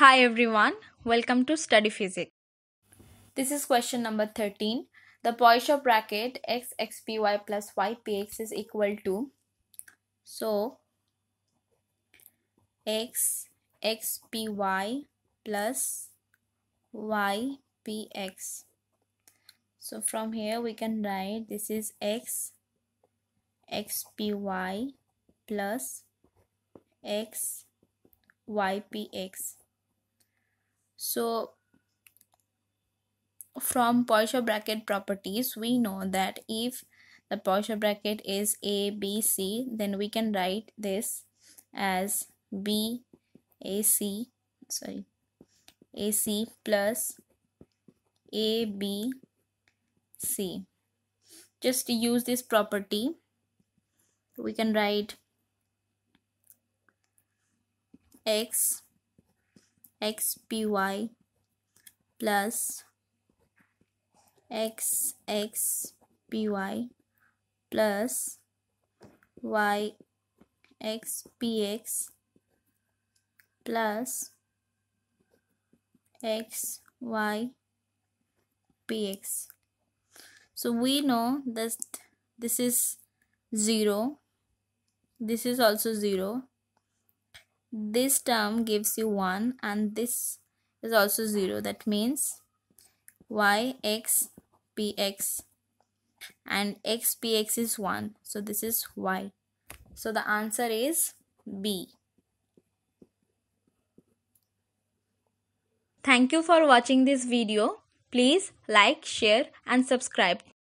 Hi everyone, welcome to Study Physics. This is question number 13. The Poisson bracket x x p y plus y p x is equal to, so x x p y plus y p x. So from here we can write this is x x p y plus x y p x. So from Poisson bracket properties, we know that if the Poisson bracket is A, B, C, then we can write this as B, A, C, A, C plus A, B, C. Just to use this property, we can write X XPY plus XXPY plus YXPX plus XYPX. So we know that this is 0, this is also 0. This term gives you 1 and this is also 0. That means yxpx and xpx is 1. So this is y. So the answer is B. Thank you for watching this video. Please like, share and subscribe.